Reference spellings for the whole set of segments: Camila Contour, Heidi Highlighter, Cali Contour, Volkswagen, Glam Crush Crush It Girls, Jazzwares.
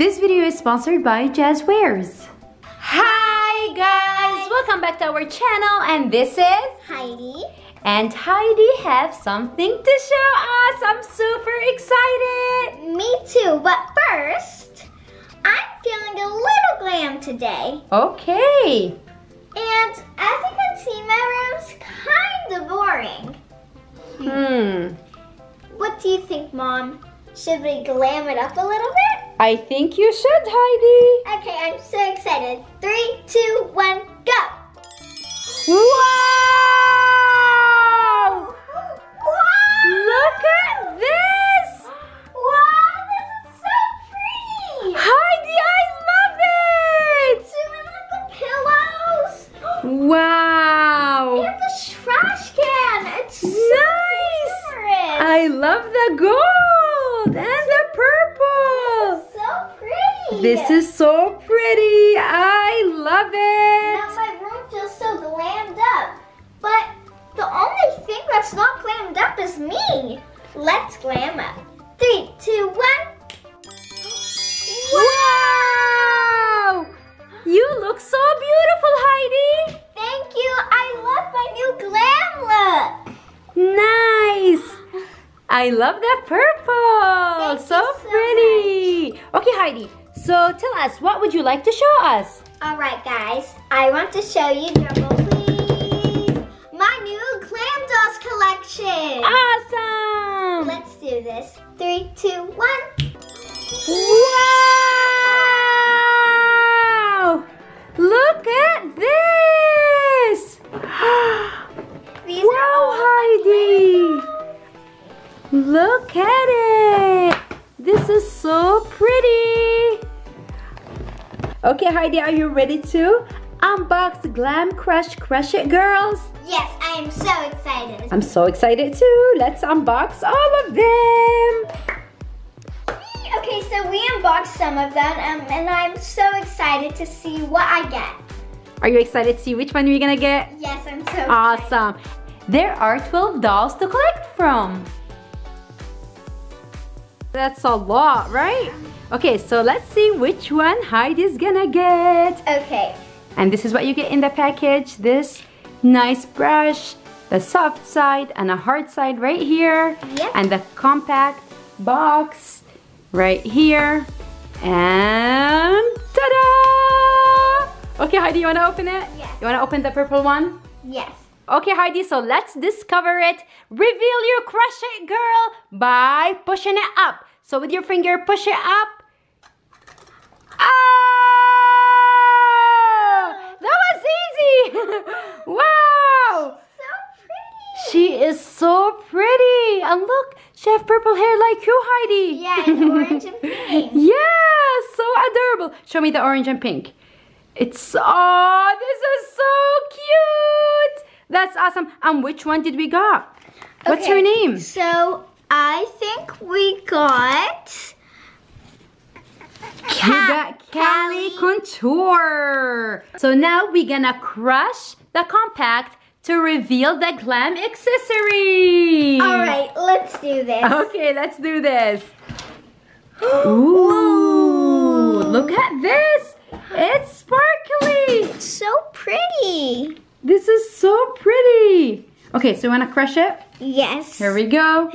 This video is sponsored by Jazzwares. Hi guys! Welcome back to our channel, and this is Heidi. And Heidi have something to show us. I'm super excited! Me too, but first, I'm feeling a little glam today. Okay. And as you can see, my room's kind of boring. What do you think, Mom? Should we glam it up a little bit? I think you should, Heidi. Okay, I'm so excited. 3, 2, 1, go! Wow! Look at this! Wow, this is so pretty! Heidi, I love it! Even with the pillows! Wow! And the trash can! It's so nice! Humorous. I love the gold and the purple! This is so pretty! This is so pretty! I love it! Now my room feels so glammed up, but the only thing that's not glammed up is me! Let's glam up! 3, 2, 1! Wow! You look so beautiful, Heidi! Thank you! I love my new glam look! Nice! I love that purple! So pretty! Much. Okay, Heidi, so tell us, what would you like to show us? Alright guys, I want to show you, drumroll please, my new glam dolls collection! Awesome! Let's do this. 3, 2, 1! Wow! Look at this! Wow, Heidi! Look at it! This is so pretty! Okay, Heidi, are you ready to unbox the Glam Crush Crush It Girls? Yes, I am so excited! I'm so excited too! Let's unbox all of them! Okay, so we unboxed some of them, and I'm so excited to see what I get. Are you excited to see which one you're gonna get? Yes, I'm so excited. Awesome! There are 12 dolls to collect from. That's a lot, right? Okay, so let's see which one Heidi's gonna get. Okay. And this is what you get in the package. This nice brush, the soft side and a hard side right here. Yep. And the compact box right here. And ta-da! Okay, Heidi, you wanna open it? Yes. You wanna open the purple one? Yes. Okay, Heidi, so let's discover it. Reveal your Crush It Girl by pushing it up. So with your finger, push it up. Oh! That was easy! Wow! She's so pretty! She is so pretty! And look, she has purple hair like you, Heidi. Yeah, and orange and pink. Yeah, so adorable. Show me the orange and pink. It's, oh, this is so cute! That's awesome. And which one did we got? Okay, what's her name? So, I think we got... Cali Contour. So now we're gonna crush the compact to reveal the glam accessory. Alright, let's do this. Okay, let's do this. Ooh, look at this. It's sparkly. It's so pretty. This is so pretty. Okay, so you wanna crush it? Yes. Here we go.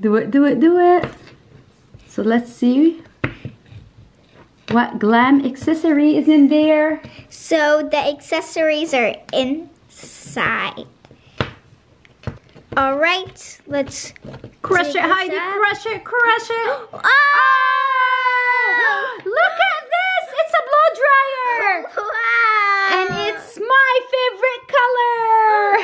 Do it, do it, do it. So let's see what glam accessory is in there. So the accessories are inside. All right, let's crush it, Heidi. Up. Crush it, crush it. Oh! Look at this. It's a blow dryer. Wow. And it's my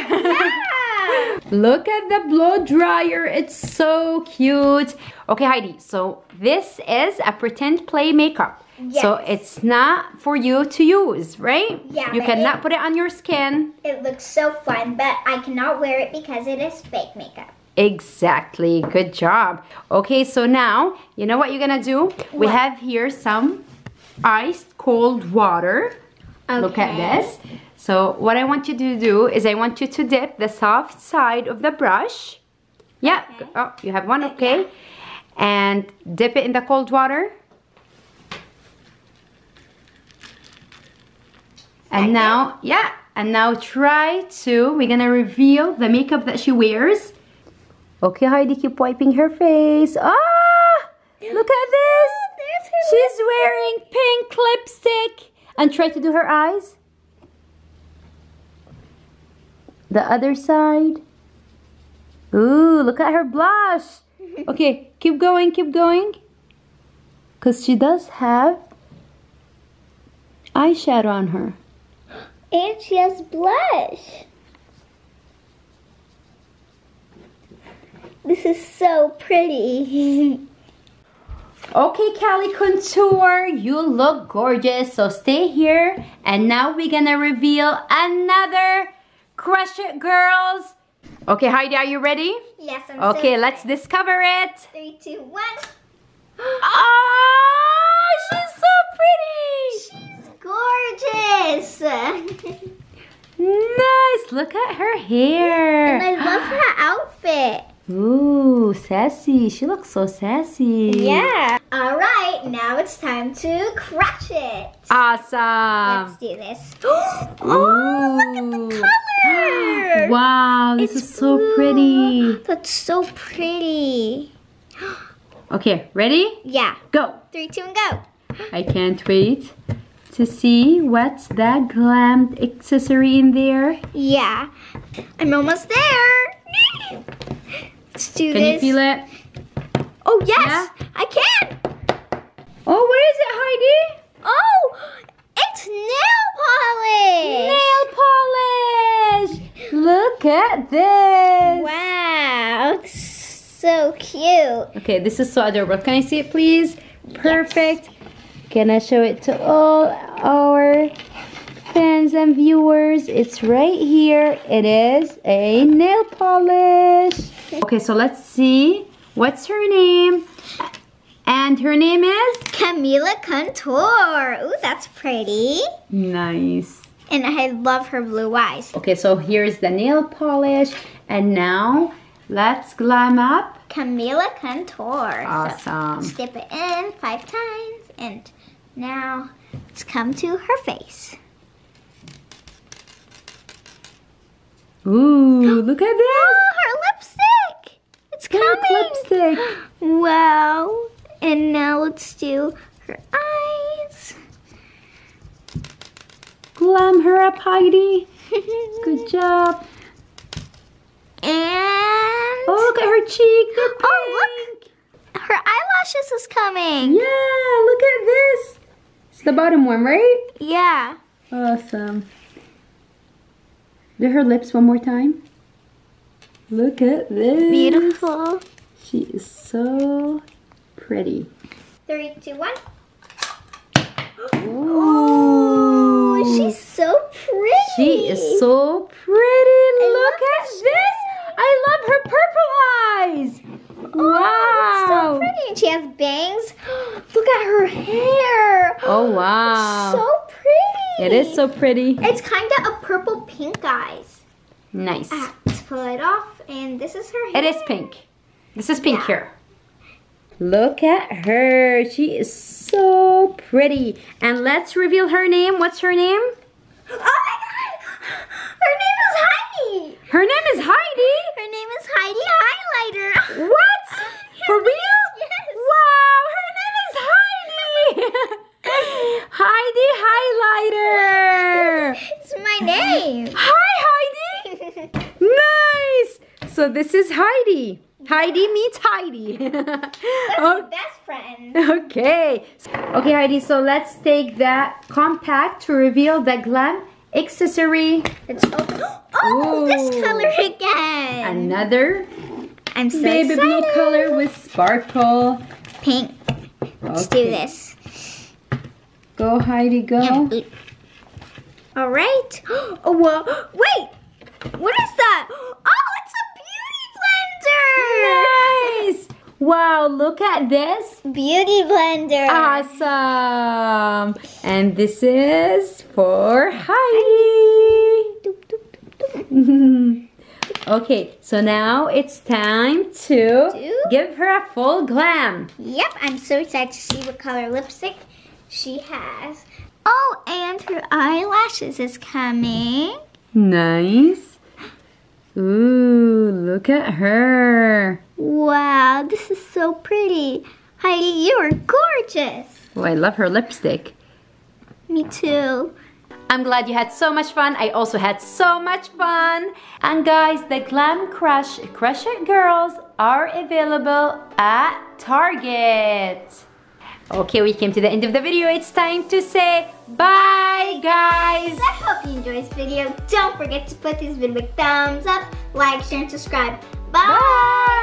favorite color. Yeah. Look at the blow dryer. It's so cute. Okay, Heidi, so this is a pretend play makeup. Yes. So it's not for you to use, right? Yeah. You cannot put it on your skin. It looks so fun, but I cannot wear it because it is fake makeup. Exactly. Good job. Okay, so now, you know what you're gonna do? What? We have here some iced cold water. Okay. Look at this. So what I want you to do is I want you to dip the soft side of the brush. Yeah. Okay. Oh, you have one? Okay. Yeah. And dip it in the cold water. And now, yeah, and now try to, we're gonna reveal the makeup that she wears. Okay, Heidi, keep wiping her face. Ah, look at this. She's wearing pink lipstick. And try to do her eyes. The other side. Ooh, look at her blush. Okay, keep going, keep going. Because she does have eyeshadow on her. And she has blush. This is so pretty. Okay, Cali Contour, you look gorgeous, so stay here. And now we're gonna reveal another Crush It Girls. Okay, Heidi, are you ready? Yes, I'm ready. Okay, let's discover it. 3, 2, 1. Oh, she's so pretty. She's gorgeous. Nice, look at her hair. And I love her outfit. Ooh, sassy. She looks so sassy. Yeah. All right, now it's time to crush it. Awesome. Let's do this. Oh, look at the color. Wow, this is so pretty. That's so pretty. Okay, ready? Yeah. Go. 3, 2, and go. I can't wait to see what's that glam accessory in there. Yeah, I'm almost there. Let's do this. Can you feel it? Oh, yes, yeah? I can. Oh, what is it, Heidi? Oh, it's nail polish. Nail polish. Look at this. Wow, it's so cute. Okay, this is so adorable. Can I see it, please? Perfect. Yes. Can I show it to all our fans and viewers? It's right here. It is a nail polish. Okay, so let's see what's her name. And her name is? Camila Contour. Ooh, that's pretty. Nice. And I love her blue eyes. Okay, so here's the nail polish. And now, let's glam up Camila Contour. Awesome. So, dip it in 5 times. And now, let's come to her face. Ooh, look at this. Oh, her lipstick. It's coming. Lipstick. Wow. And now let's do her eyes. Glam her up, Heidi. Good job. And... oh, look at her cheek. Oh, look. Her eyelashes is coming. Yeah, look at this. It's the bottom one, right? Yeah. Awesome. Do her lips one more time. Look at this. Beautiful. She is so pretty. 3, 2, 1. Ooh. Oh, she's so pretty. She is so pretty. Look at this. I love her purple eyes. Oh, wow. It's so pretty. And she has bangs. Look at her hair. Oh, wow. It's so pretty. It is so pretty. It's kind of a purple pink eyes. Nice. Let's pull it off, and this is her hair. It is pink. This is pink hair. Look at her. She is so pretty. And let's reveal her name. What's her name? Oh my God! Her name is Heidi. Her name is Heidi? Her name is Heidi Highlighter. What? For real? Yes. Wow, her name is Heidi. Heidi Highlighter. It's my name. Hi, Heidi. Nice. So this is Heidi. Heidi meets Heidi. That's my best friend. Okay. Okay, Heidi, so let's take that compact to reveal the glam accessory. Let's open. Oh, ooh, this color again. Another baby blue color with sparkle. Pink. Let's do this. Go, Heidi, go. Yeah. All right. Oh, well, wait. What is that? Oh, it's a beauty blender. Nice. Wow, look at this. Beauty blender. Awesome. And this is for Heidi. Okay, so now it's time to give her a full glam. Yep, I'm so excited to see what color lipstick she has. Oh, and her eyelashes is coming. Nice. Ooh, look at her. Wow, this is so pretty. Heidi, you are gorgeous. Oh, I love her lipstick. Me too. I'm glad you had so much fun. I also had so much fun. And guys, the Glam Crush Crush It Girls are available at Target. Okay, we came to the end of the video. It's time to say bye, guys. I hope you enjoyed this video. Don't forget to put this video a thumbs up, like, share, and subscribe. Bye. Bye.